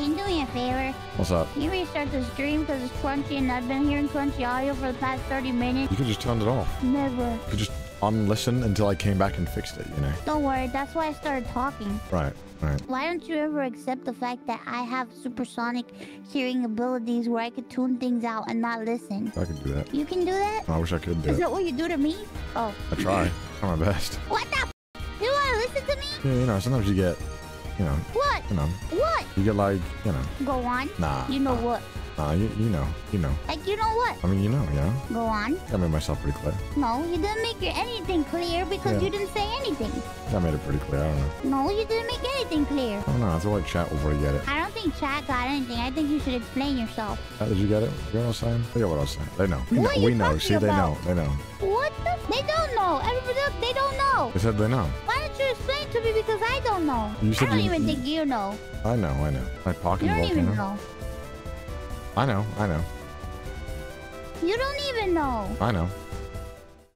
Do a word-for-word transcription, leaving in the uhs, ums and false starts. Can you do me a favor? What's up? Can you restart the stream because it's crunchy and I've been hearing crunchy audio for the past thirty minutes? You could just turn it off. Never. You could just unlisten until I came back and fixed it, you know? Don't worry, that's why I started talking. Right, right. Why don't you ever accept the fact that I have supersonic hearing abilities where I could tune things out and not listen? I can do that. You can do that? I wish I could do it. Is that what you do to me? Oh. I try. I try my best. What the f***? Do I listen to me? Yeah, you know, sometimes you get... You know, what? You know. What? You get like, you know. Go on. Nah. You know nah. what? Nah, you, you know. You know. Like, you know what? I mean, you know, yeah. Go on. I made myself pretty clear. No, you didn't make your anything clear because yeah. you didn't say anything. I made it pretty clear. I don't know. No, you didn't make anything clear. I don't know. I feel like chat will probably get it. I don't think chat got anything. I think you should explain yourself. Uh, did you get it? You know what I was saying? I forget what I was saying. They know. We what know. Are you we know. See, about? They know. They know. What the? They don't know. Everybody else, they don't know. They said they know. Why don't you explain to me because I don't know? You said I don't you, even you, think you know. I know, I know. My pocket volcano. You don't even know. I know, I know. You don't even know. I know.